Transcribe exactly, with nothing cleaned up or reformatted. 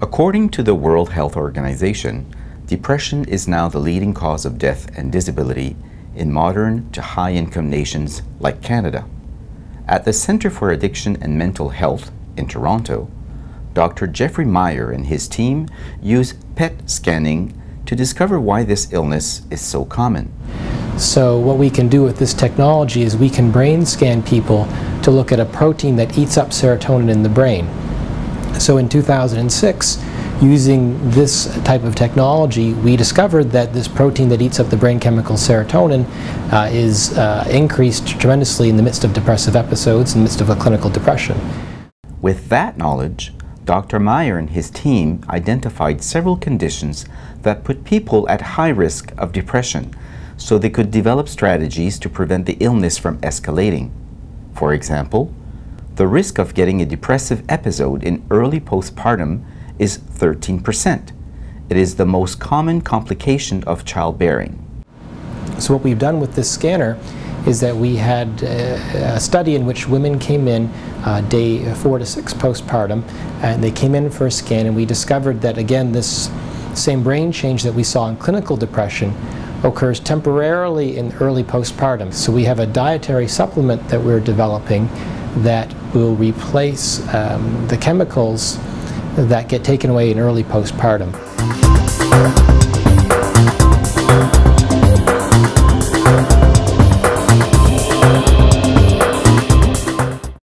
According to the World Health Organization, depression is now the leading cause of death and disability in modern to high-income nations like Canada. At the Center for Addiction and Mental Health in Toronto, Doctor Jeffrey Meyer and his team use P E T scanning to discover why this illness is so common. So what we can do with this technology is we can brain scan people to look at a protein that eats up serotonin in the brain. So in two thousand six, using this type of technology, we discovered that this protein that eats up the brain chemical serotonin uh, is uh, increased tremendously in the midst of depressive episodes, in the midst of a clinical depression. With that knowledge, Doctor Meyer and his team identified several conditions that put people at high risk of depression, so they could develop strategies to prevent the illness from escalating. For example, the risk of getting a depressive episode in early postpartum is thirteen percent. It is the most common complication of childbearing. So what we've done with this scanner is that we had a study in which women came in uh, day four to six postpartum, and they came in for a scan, and we discovered that, again, this same brain change that we saw in clinical depression occurs temporarily in early postpartum. So we have a dietary supplement that we're developing that will replace um, the chemicals that get taken away in early postpartum.